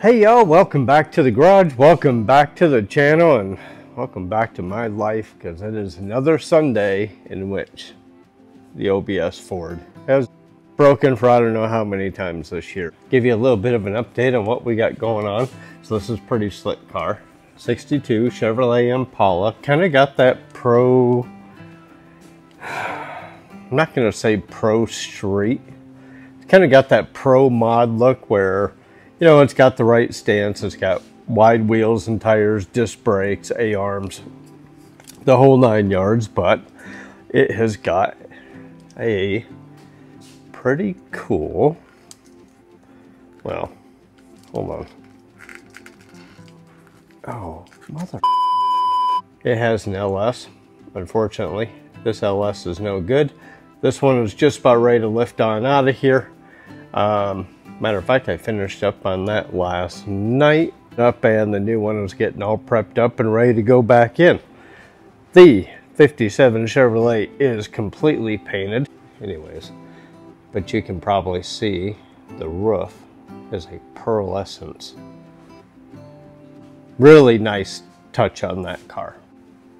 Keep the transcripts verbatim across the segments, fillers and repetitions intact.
Hey y'all, welcome back to the garage, welcome back to the channel, and welcome back to my life, because it is another Sunday in which the O B S Ford has broken for I don't know how many times this year. Give you a little bit of an update on what we got going on. So this is a pretty slick car, sixty-two Chevrolet Impala. Kind of got that pro, I'm not going to say pro street, it's kind of got that pro mod look where, you know, it's got the right stance, it's got wide wheels and tires, disc brakes, A-arms, the whole nine yards, but it has got a pretty cool, well, hold on. Oh, mother. It has an L S, unfortunately. This L S is no good. This one was just about ready to lift on out of here. Um, Matter of fact, I finished up on that last night up and the new one was getting all prepped up and ready to go back in. The fifty-seven Chevrolet is completely painted. Anyways, but you can probably see the roof is a pearlescence. Really nice touch on that car.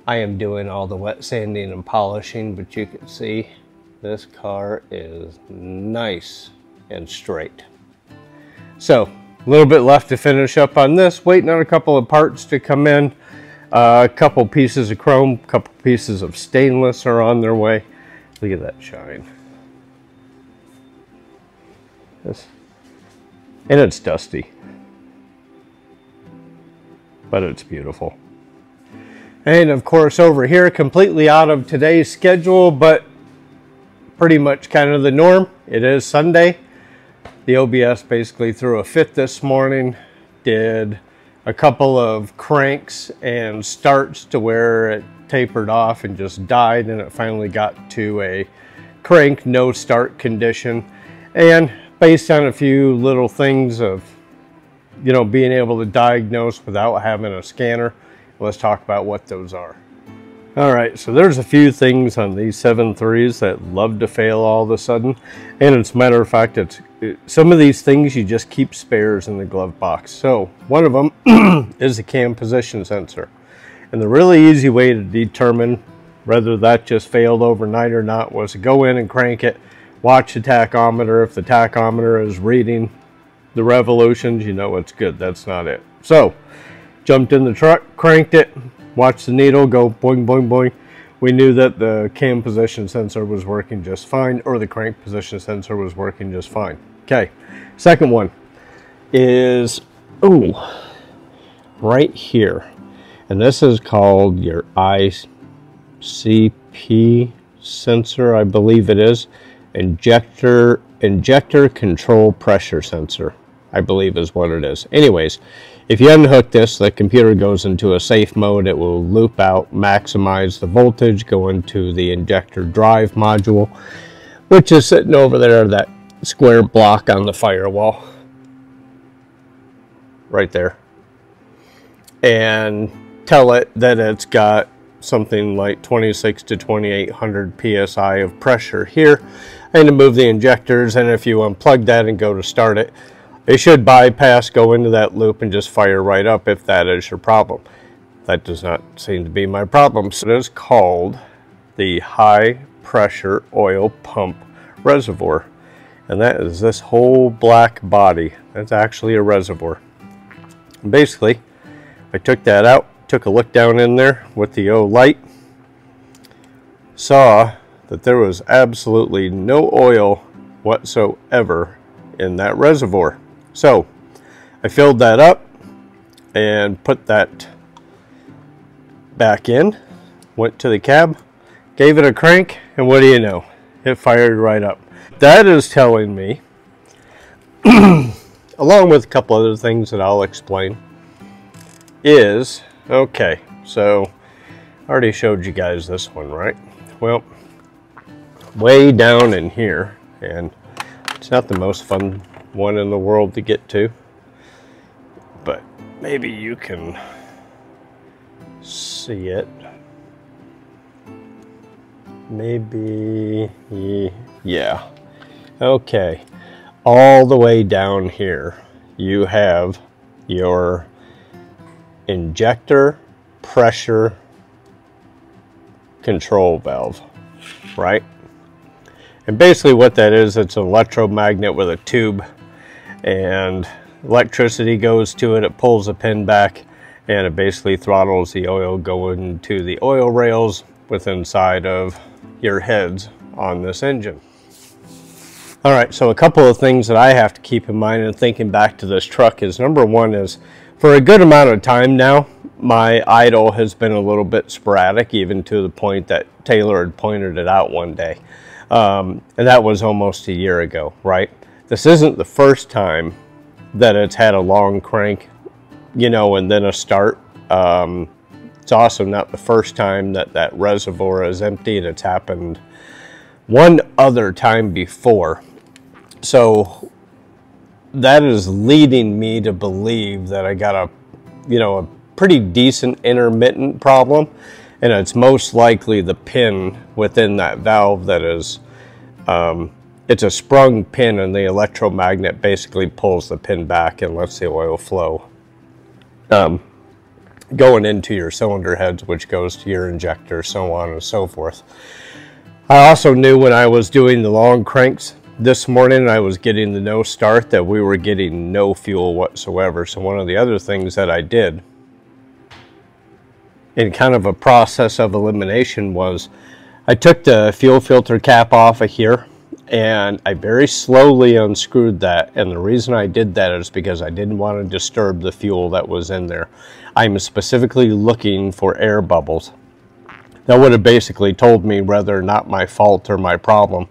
I am doing all the wet sanding and polishing, but you can see this car is nice and straight. So a little bit left to finish up on this, waiting on a couple of parts to come in. Uh, a couple pieces of chrome, a couple pieces of stainless are on their way. Look at that shine. This, and it's dusty, but it's beautiful. And of course over here, completely out of today's schedule, but pretty much kind of the norm. It is Sunday. The O B S basically threw a fit this morning, did a couple of cranks and starts to where it tapered off and just died, and it finally got to a crank no start condition. And based on a few little things of, you know, being able to diagnose without having a scanner, let's talk about what those are. All right, so there's a few things on these seven threes that love to fail all of a sudden. And as a matter of fact, it's it, some of these things you just keep spares in the glove box. So one of them is the cam position sensor. And the really easy way to determine whether that just failed overnight or not was to go in and crank it, watch the tachometer. If the tachometer is reading the revolutions, you know it's good. That's not it. So jumped in the truck, cranked it, watch the needle go boing, boing, boing. We knew that the cam position sensor was working just fine, or the crank position sensor was working just fine. Okay, second one is, ooh, right here. And this is called your I C P sensor, I believe it is. Injector, injector control pressure sensor, I believe is what it is. Anyways, if you unhook this, the computer goes into a safe mode. It will loop out, maximize the voltage, go into the injector drive module, which is sitting over there, that square block on the firewall. Right there. And tell it that it's got something like twenty-six to twenty-eight hundred P S I of pressure here. And to move the injectors, and if you unplug that and go to start it, it should bypass, go into that loop, and just fire right up if that is your problem. That does not seem to be my problem. So it is called the high pressure oil pump reservoir. And that is this whole black body. That's actually a reservoir. And basically, I took that out, took a look down in there with the O light, saw that there was absolutely no oil whatsoever in that reservoir. So I filled that up and put that back in, went to the cab, gave it a crank, and what do you know? It fired right up. That is telling me, along with a couple other things that I'll explain, is, okay, so I already showed you guys this one, right? Well, way down in here, and it's not the most fun one in the world to get to, but maybe you can see it. Maybe, yeah. Okay, all the way down here you have your injector pressure control valve, right? And basically what that is, it's an electromagnet with a tube, and electricity goes to it, it pulls a pin back, and it basically throttles the oil going to the oil rails within side of your heads on this engine. All right, so a couple of things that I have to keep in mind in thinking back to this truck is, number one is, for a good amount of time now, my idle has been a little bit sporadic, even to the point that Taylor had pointed it out one day. Um, and that was almost a year ago, right? This isn't the first time that it's had a long crank, you know, and then a start. Um, it's also not the first time that that reservoir is emptied. It's happened one other time before. So that is leading me to believe that I got a, you know, a pretty decent intermittent problem, and it's most likely the pin within that valve that is, um, it's a sprung pin, and the electromagnet basically pulls the pin back and lets the oil flow um, going into your cylinder heads, which goes to your injector, so on and so forth. I also knew when I was doing the long cranks this morning, I was getting the no start, that we were getting no fuel whatsoever. So one of the other things that I did in kind of a process of elimination was I took the fuel filter cap off of here, and I very slowly unscrewed that. And the reason I did that is because I didn't want to disturb the fuel that was in there. I'm specifically looking for air bubbles. That would have basically told me whether or not my fault or my problem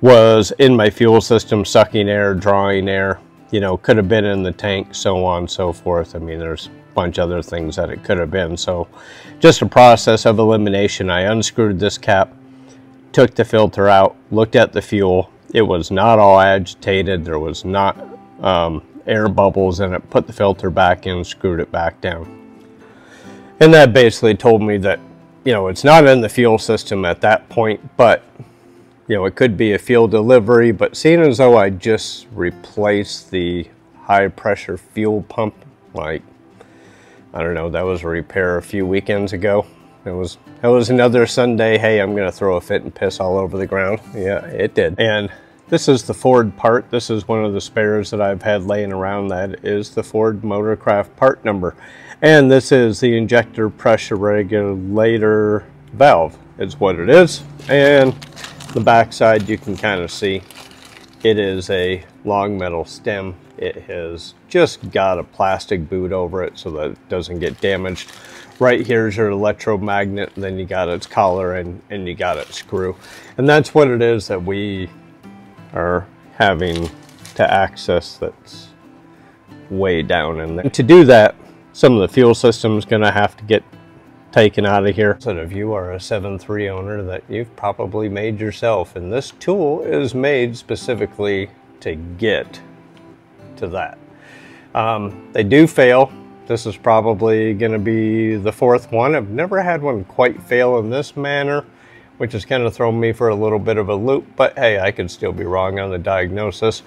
was in my fuel system, sucking air, drawing air, you know, could have been in the tank, so on and so forth. I mean, there's a bunch of other things that it could have been. So just a process of elimination. I unscrewed this cap, took the filter out, looked at the fuel. It was not all agitated. There was not um, air bubbles in it. Put the filter back in, screwed it back down. And that basically told me that, you know, it's not in the fuel system at that point, but you know, it could be a fuel delivery. But seeing as though I just replaced the high pressure fuel pump, like, I don't know, that was a repair a few weekends ago. It was, it was another Sunday, hey, I'm gonna throw a fit and piss all over the ground. Yeah, it did. And this is the Ford part. This is one of the spares that I've had laying around. That is the Ford Motorcraft part number. And this is the injector pressure regulator valve is what it is. And the backside, you can kind of see it is a long metal stem. It has just got a plastic boot over it so that it doesn't get damaged. Right here's your electromagnet, and then you got its collar, and, and you got its screw. And that's what it is that we are having to access, that's way down in there. And to do that, some of the fuel system is going to have to get taken out of here. So if you are a seven three owner, that you've probably made yourself, and this tool is made specifically to get to that. Um, they do fail. This is probably going to be the fourth one. I've never had one quite fail in this manner, which has kind of thrown me for a little bit of a loop, but hey, I could still be wrong on the diagnosis.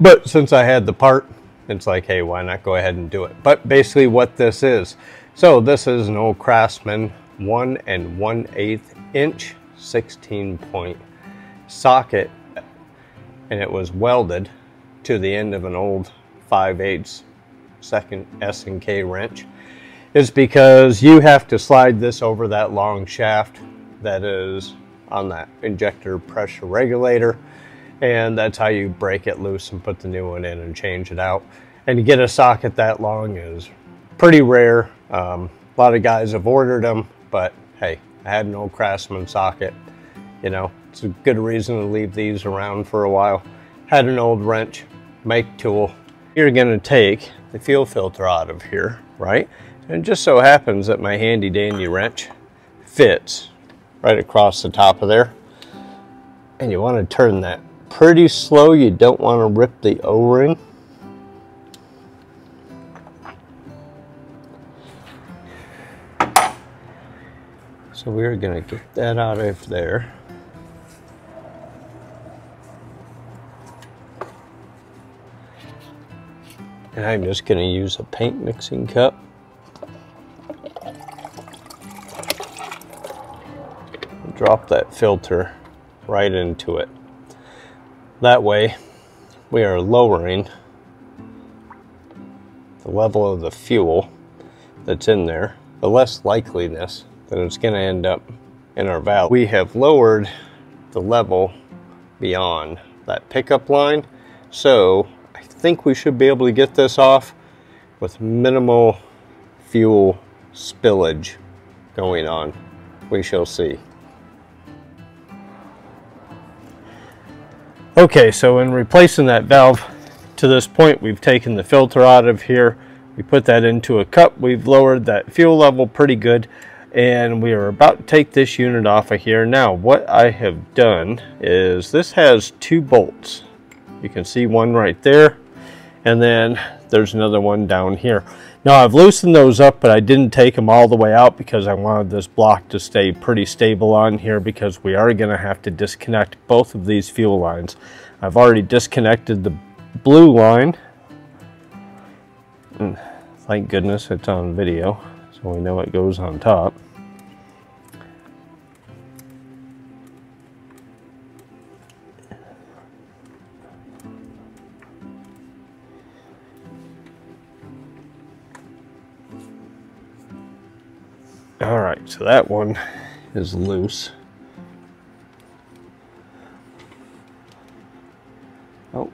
But since I had the part, it's like, hey, why not go ahead and do it? But basically what this is, so this is an old Craftsman one and one eighth inch sixteen point socket, and it was welded to the end of an old five eighths second S and K wrench. It's because you have to slide this over that long shaft that is on that injector pressure regulator, and that's how you break it loose and put the new one in and change it out. And to get a socket that long is pretty rare. Um, a lot of guys have ordered them, but hey, I had an old Craftsman socket. You know, it's a good reason to leave these around for a while. Had an old wrench, make tool. You're gonna take the fuel filter out of here, right? And it just so happens that my handy dandy wrench fits right across the top of there. And you wanna turn that pretty slow. You don't want to rip the O-ring. So we're going to get that out of there. And I'm just going to use a paint mixing cup. Drop that filter right into it. That way we are lowering the level of the fuel that's in there, the less likeliness that it's going to end up in our valve. We have lowered the level beyond that pickup line, so I think we should be able to get this off with minimal fuel spillage going on. We shall see. Okay, so in replacing that valve to this point, we've taken the filter out of here, we put that into a cup, we've lowered that fuel level pretty good, and we are about to take this unit off of here. Now what I have done is, this has two bolts. You can see one right there, and then there's another one down here. Now I've loosened those up, but I didn't take them all the way out because I wanted this block to stay pretty stable on here, because we are going to have to disconnect both of these fuel lines. I've already disconnected the blue line, and thank goodness it's on video, so we know it goes on top. All right, so that one is loose. Oh,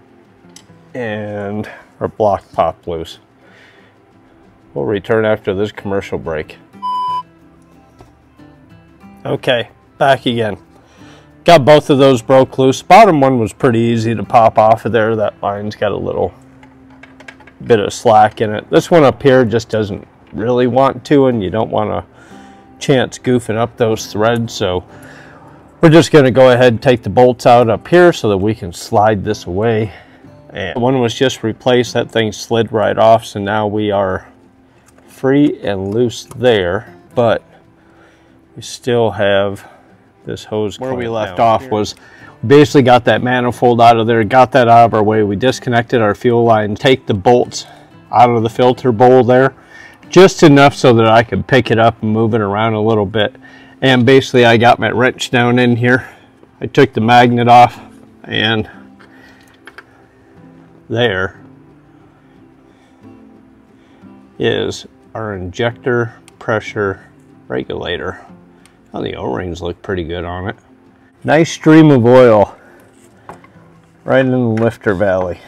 and our block popped loose. We'll return after this commercial break. Okay, back again. Got both of those broke loose. Bottom one was pretty easy to pop off of there. That line's got a little bit of slack in it. This one up here just doesn't really want to, and you don't want to chance goofing up those threads. So we're just going to go ahead and take the bolts out up here so that we can slide this away. And one was just replaced. That thing slid right off, so now we are free and loose there, but we still have this hose. Where we left off was, we basically got that manifold out of there, got that out of our way. We disconnected our fuel line, take the bolts out of the filter bowl there, just enough so that I could pick it up and move it around a little bit. And basically I got my wrench down in here. I took the magnet off, and there is our injector pressure regulator. Oh, the O-rings look pretty good on it. Nice stream of oil right in the lifter valley.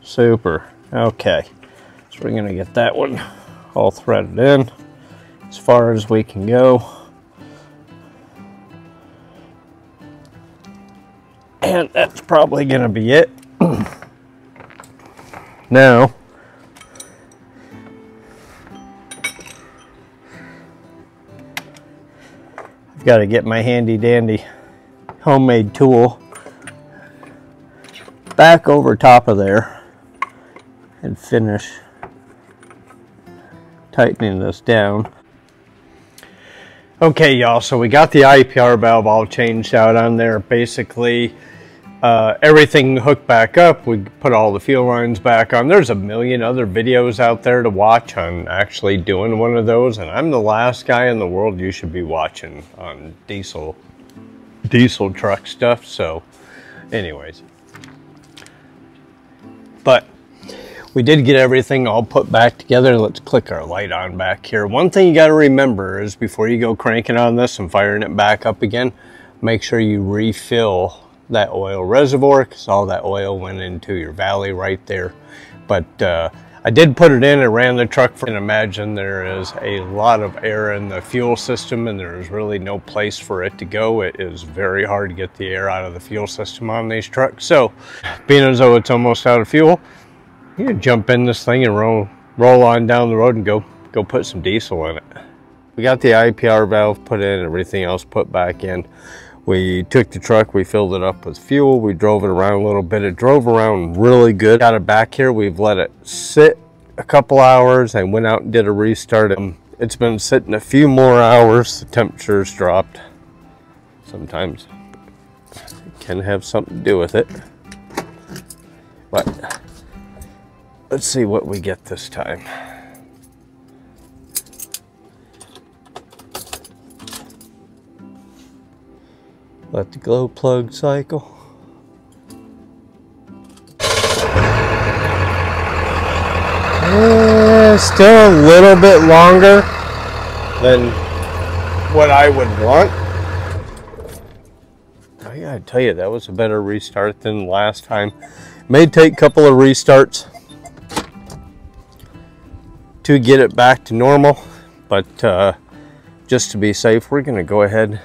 Super. Okay, so we're gonna get that one all threaded in as far as we can go, and that's probably gonna be it. Now I've got to get my handy dandy homemade tool back over top of there and finish tightening this down. Okay, y'all, so we got the I P R valve all changed out on there. Basically uh, everything hooked back up. We put all the fuel lines back on. There's a million other videos out there to watch on actually doing one of those, and I'm the last guy in the world you should be watching on diesel diesel truck stuff. So anyways, but we did get everything all put back together. Let's click our light on back here. One thing you got to remember is, before you go cranking on this and firing it back up again, make sure you refill that oil reservoir, because all that oil went into your valley right there. But uh, I did put it in and ran the truck for, and imagine there is a lot of air in the fuel system, and there is really no place for it to go. It is very hard to get the air out of the fuel system on these trucks. So being as though it's almost out of fuel, you jump in this thing and roll roll on down the road and go go put some diesel in it. We got the I P R valve put in, everything else put back in. We took the truck, we filled it up with fuel, we drove it around a little bit. It drove around really good. Got it back here, we've let it sit a couple hours and went out and did a restart. Um, it's been sitting a few more hours. The temperature's dropped. Sometimes it can have something to do with it, but Let's see what we get this time. Let the glow plug cycle. Eh, still a little bit longer than what I would want. I gotta tell you, that was a better restart than last time. May take a couple of restarts to get it back to normal, but uh, just to be safe, we're gonna go ahead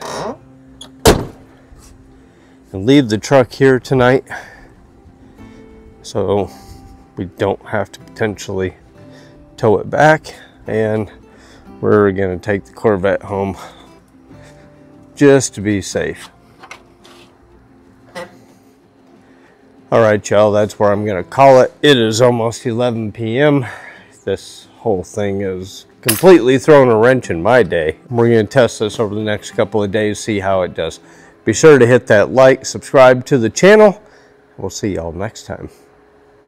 and leave the truck here tonight so we don't have to potentially tow it back, and we're gonna take the Corvette home just to be safe. All right, y'all, that's where I'm gonna call it. It is almost eleven P M This whole thing is completely throwing a wrench in my day. We're gonna test this over the next couple of days, see how it does. Be sure to hit that like, subscribe to the channel. We'll see y'all next time.